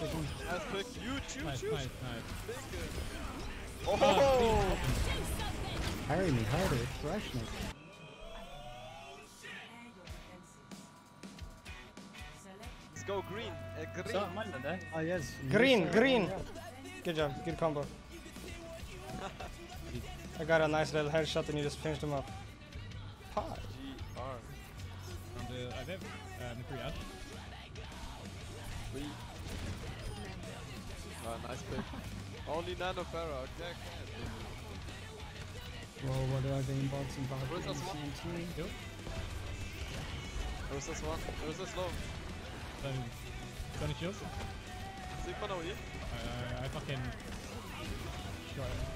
seconds. Aspect, you. Nice, nice. Oh! Harry me harder, freshness. Let's go green. Green. Oh, yes. Green. Good job, good combo. I got a nice little headshot and you just finished him up. Pie. Oh, nice pick. Only Nano Pharaoh, exactly. Whoa, what are they inboxing about? Where's this one? Where's this one? Where's this low? 20 kills? Sigma now here? I fucking shot him.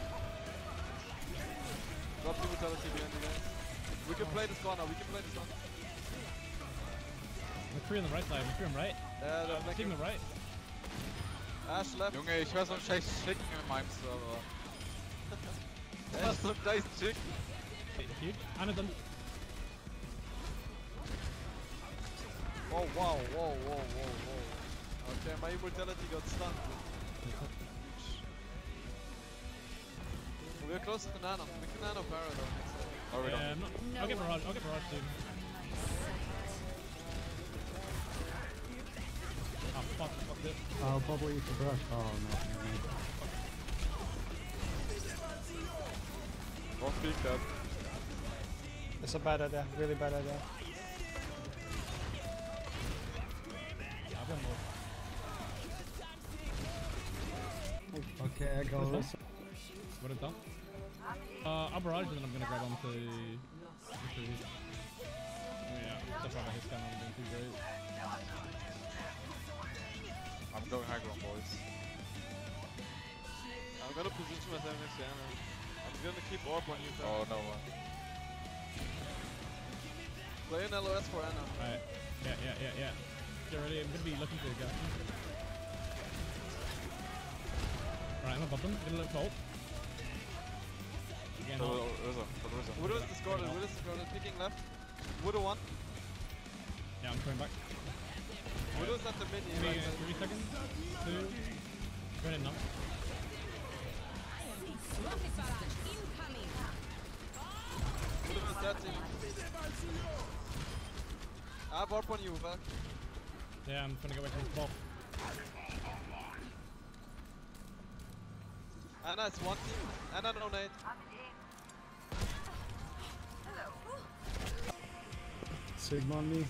Drop the brutality behind you guys. We can play this corner, McCree on the right side, McCree on the right. Sigma on the right. Ash left. Junge, ich höre so ein scheiß Chicken in meinem Server. Echt so ein scheiß Chicken. Huge. Einer dann. Oh wow. Okay, my immortality got stunned. We're close to Nano. We can Nano Pharaoh though. Or we don't. No. I'll get Mirage, soon. Fuck this. I'll bubble you for brush. Oh no. Off peak up. It's a bad idea, really bad idea. Okay, I go. What is that? I'll barrage and then I'm gonna grab onto. Yeah, that's why my hit scan isn't too great. I'm going high ground, boys. I'm gonna position myself next to Anna. I'm gonna keep orb on you, guys. Oh, no one. Play an LOS for Anna. Alright. Yeah. Get ready, I'm gonna be looking for the guy. Alright, I'm above them. Gonna look cold. Again, Wudo is discarded, picking left. Wudo one. Yeah, I'm coming back. Widow's at the mid, right? 3 seconds. 2. Turn it now. Widow's dead team. I have AWP on you, Uber. Yeah, I'm trying to get away from this ball. Anna is one team. Anna donate. Sigma on me.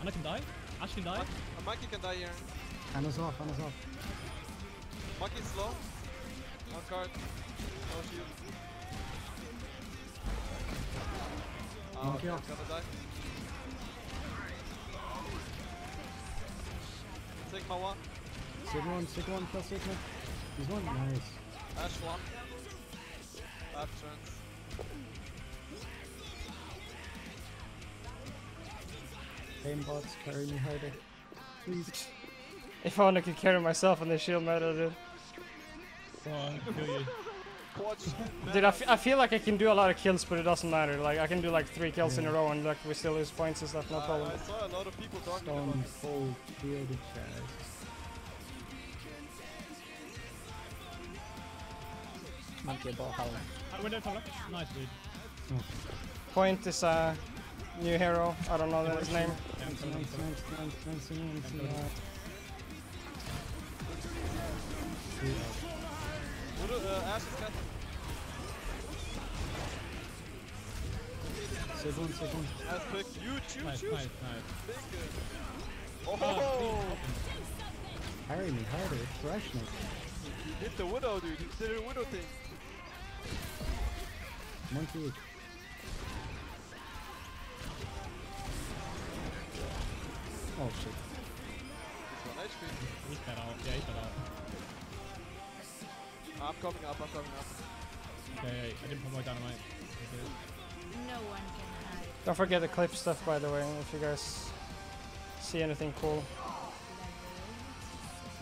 Anna can die? Ash can die? Mikey can die here. Anna's off. Mikey's slow. No card. No shield. Oh, okay, off. Gonna die. Sigma one. Sigma one plus Sigma. He's one. Nice. Ash one. Left turns. Game bots, carry me harder. Please. If I only could carry myself on the shield meta, dude. Dude, I feel like I can do a lot of kills, but it doesn't matter. Like, I can do like 3 kills in a row and like we still lose points and stuff, no problem. I saw a lot of people talking about it. Stone cold field of chest. Monkey ball, nice, dude. Oh. Point is new hero, I don't know his name. Second. Aspect, you. Oh! Harry me harder, freshness. You did the Widow, dude. You did the Widow thing. Monkey. Oh shit. He's on HP. He's cut out. Yeah, he's cut out. I'm coming up. Okay, I didn't put my dynamite. No one can hide. Don't forget the clip stuff, by the way, if you guys see anything cool.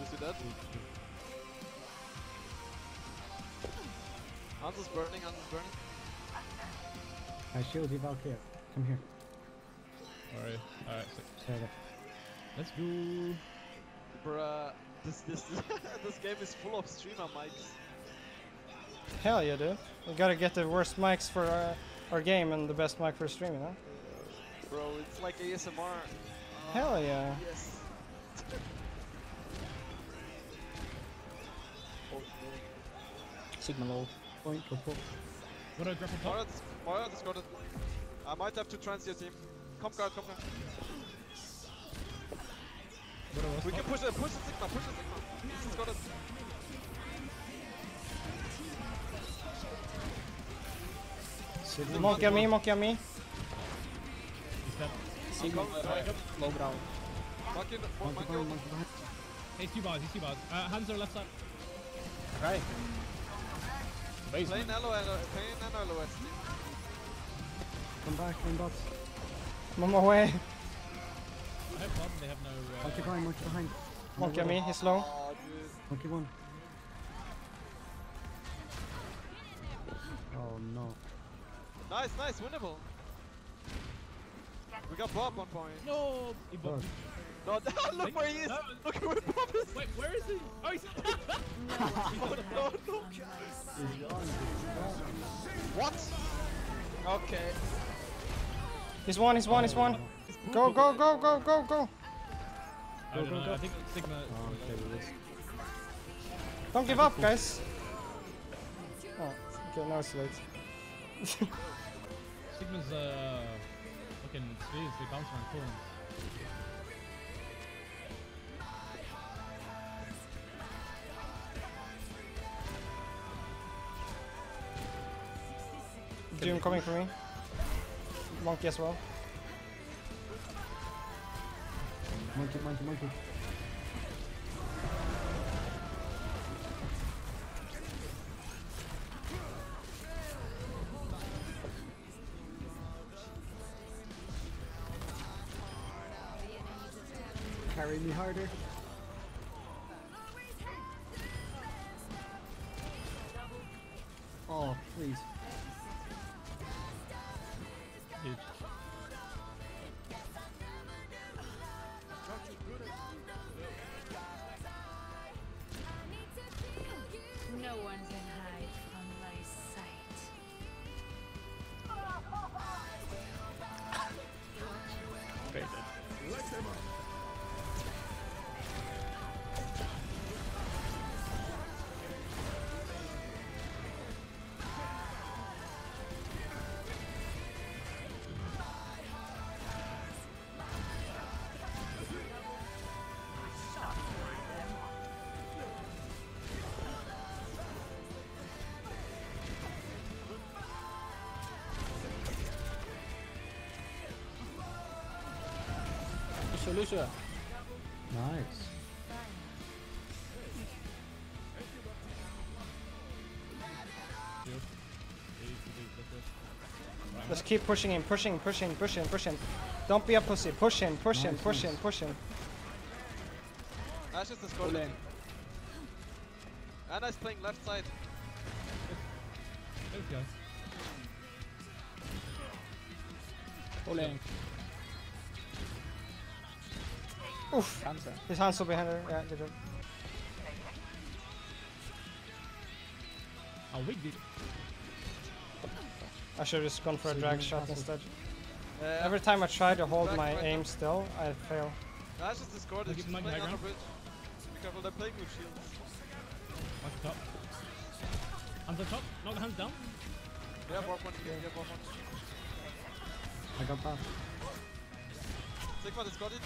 You see that? Hans is burning. I shield you back here. Come here. Sorry. Alright, let's go. Bruh, this this game is full of streamer mics. Hell yeah, dude. We gotta get the worst mics for our game and the best mic for streaming, huh? Bro, it's like ASMR. Hell yeah. Yes. Sigma low. Point, point. What a grapple top. Moira just got it. I might have to translate team. Come guard, come guard. We can push it, push the Sigma, push the Sigma. He's got it. Sigma. Monkey on me, monkey on me. Sigma, low ground. Monkey, monkey, monkey. He's 2 bars, he's 2 bars. Hands are left side. Right. Playing LOL, playing LOL. Come back, come back. I'm on my way. I have one, they have no... monkey behind, monkey behind. Monkey on me, he's low. Monkey one. Oh no. Nice, nice, winnable. We got Bob 1 point. No! He bombed. No, look where he is! No. Look where Bob is! Wait, where is he? Oh, he's... oh, no, no. What? Okay. He's one, he's one, he's one. Go, go, go, go, go, go. I don't know. I think Sigma... oh, okay, don't give up, guys. Oh, okay, now it's late. Sigma's fucking seriously bouncing around corners. Doom coming for me. Monkey as well. Monkey, monkey, monkey. Carry me harder. Oh, please. Lucia. Nice. Let's keep pushing him, pushing, pushing, pushing, pushing. Don't be a pussy. Push him, push him, push him, push him. Ash is the score lane. Anna's playing left side. There we go. Oof! Hands his hands are behind her. Yeah, good job. How big did it? I should have just gone for a drag shot instead. Every time I try to hold my aim still, I fail. That's just discorded. She's playing on the bridge. Be careful, they're playing with shields. Top. Hands on top. No, hands down. Yeah, one, yeah, one. I got that. Sigma discorded.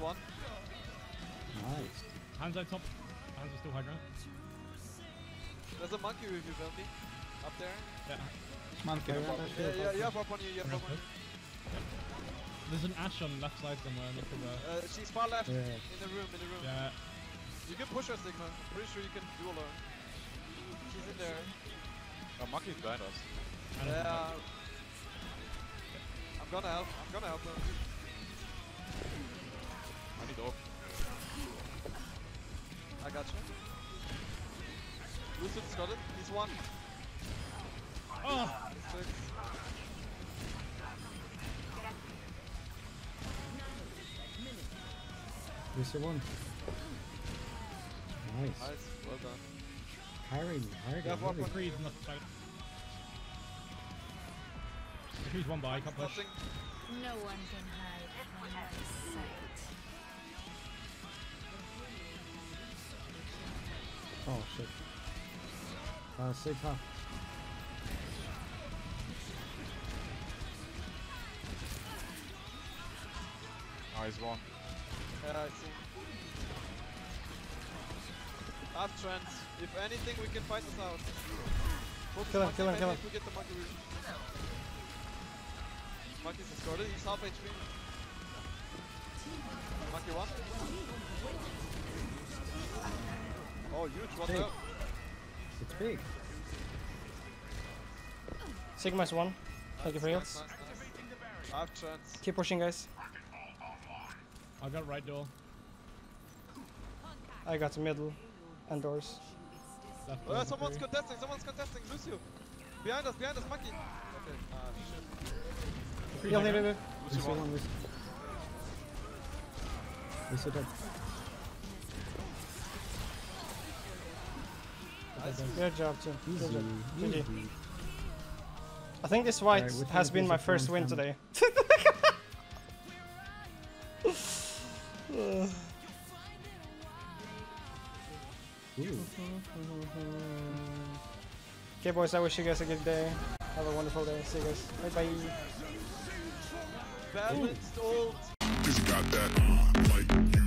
One. Nice. Hands on top. Hands are still high ground. There's a monkey with you, Veldy. Up there. Yeah. Monkey. Yeah, you have up on you, you have up on you. There's an Ash on the left side somewhere. Look over. She's far left. Yeah. In the room, in the room. Yeah. You can push her, Sigma. I'm pretty sure you can duel her. She's in there. Oh, monkey's behind us. Yeah. I'm gonna help. I'm gonna help her. I need off. I got you. Lucid's got it. He's one. Oh! He's six. Yes, you won. Nice. Nice, well done. Hiring. Yeah, I've got trees on the side. The trees one by, can't push. No one can hide from my sight. Oh shit. Safe half. Oh, he's one. Yeah, I see. Half trend. If anything, we can fight this out. Focus kill him. We get the monkey. Monkey's escorted. He's half HP. Monkey one. Oh, huge. What's up? It's big. Sigma's one. Thank you for heals. Nice. Half trend. Keep pushing, guys. I got right door. I got middle and doors. Oh, someone's contesting, Lucio! Behind us, Maki! Okay, shit. Yeah, baby. Lucio dead. Good job, Tim. GG. I think this white has been my first win today. Okay, boys, I wish you guys a good day. Have a wonderful day. See you guys. Bye bye. Balanced old.